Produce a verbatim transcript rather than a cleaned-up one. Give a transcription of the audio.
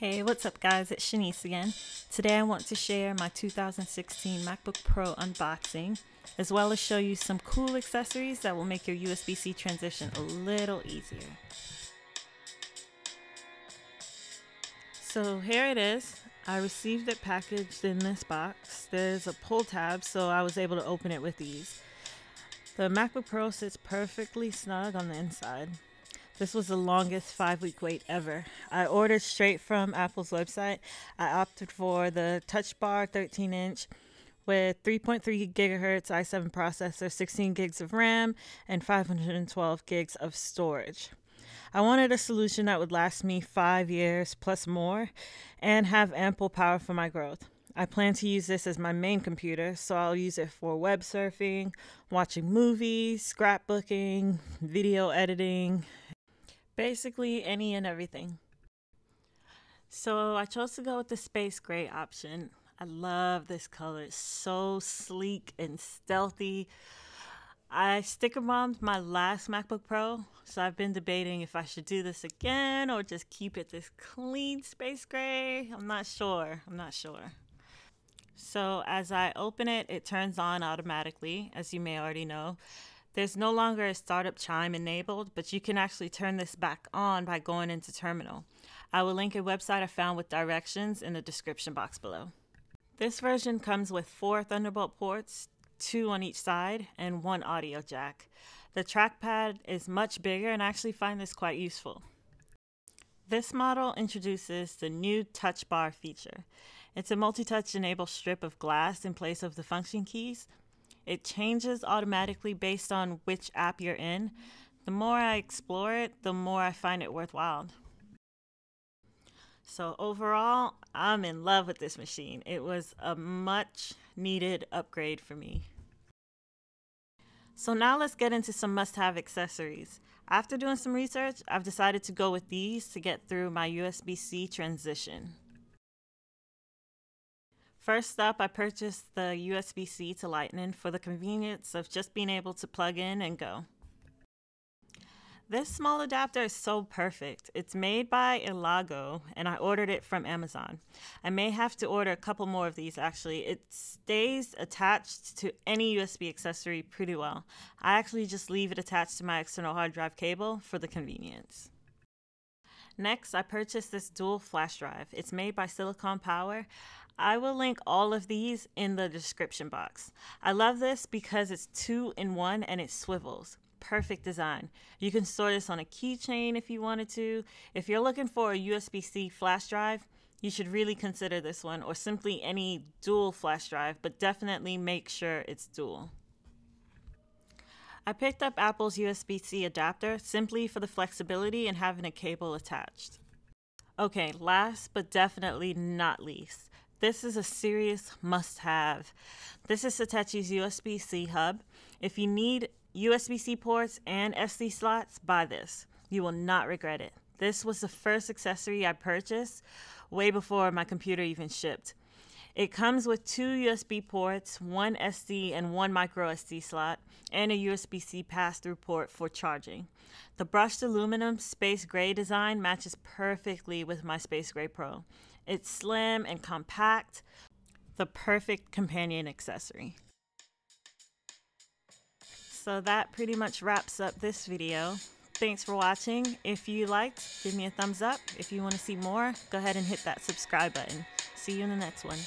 Hey, what's up guys, it's Shanice again. Today I want to share my two thousand sixteen MacBook Pro unboxing, as well as show you some cool accessories that will make your U S B C transition a little easier. So here it is. I received it packaged in this box. There's a pull tab, so I was able to open it with ease. The MacBook Pro sits perfectly snug on the inside. This was the longest five-week wait ever. I ordered straight from Apple's website. I opted for the Touch Bar thirteen inch with three point three gigahertz i seven processor, sixteen gigs of RAM, and five hundred twelve gigs of storage. I wanted a solution that would last me five years plus more and have ample power for my growth. I plan to use this as my main computer, so I'll use it for web surfing, watching movies, scrapbooking, video editing, basically any and everything. So I chose to go with the space gray option. I love this color. It's so sleek and stealthy. I sticker bombed my last MacBook Pro, so I've been debating if I should do this again or just keep it this clean space gray. I'm not sure. I'm not sure. So as I open it, it turns on automatically, as you may already know. There's no longer a startup chime enabled, but you can actually turn this back on by going into Terminal. I will link a website I found with directions in the description box below. This version comes with four Thunderbolt ports, two on each side, and one audio jack. The trackpad is much bigger, and I actually find this quite useful. This model introduces the new Touch Bar feature. It's a multi-touch enabled strip of glass in place of the function keys. It changes automatically based on which app you're in. The more I explore it, the more I find it worthwhile. So overall, I'm in love with this machine. It was a much needed upgrade for me. So now let's get into some must-have accessories. After doing some research, I've decided to go with these to get through my U S B C transition. First up, I purchased the U S B C to Lightning for the convenience of just being able to plug in and go. This small adapter is so perfect. It's made by Elago, and I ordered it from Amazon. I may have to order a couple more of these actually. It stays attached to any U S B accessory pretty well. I actually just leave it attached to my external hard drive cable for the convenience. Next, I purchased this dual flash drive. It's made by Silicon Power. I will link all of these in the description box. I love this because it's two in one and it swivels. Perfect design. You can store this on a keychain if you wanted to. If you're looking for a U S B C flash drive, you should really consider this one, or simply any dual flash drive, but definitely make sure it's dual. I picked up Apple's U S B C adapter simply for the flexibility and having a cable attached. Okay, last but definitely not least, this is a serious must-have. This is Hitachi's U S B C hub. If you need U S B C ports and S D slots, buy this. You will not regret it. This was the first accessory I purchased way before my computer even shipped. It comes with two U S B ports, one S D and one micro S D slot, and a U S B C pass-through port for charging. The brushed aluminum space gray design matches perfectly with my Space Gray Pro. It's slim and compact, the perfect companion accessory. So that pretty much wraps up this video. Thanks for watching. If you liked, give me a thumbs up. If you want to see more, go ahead and hit that subscribe button. See you in the next one.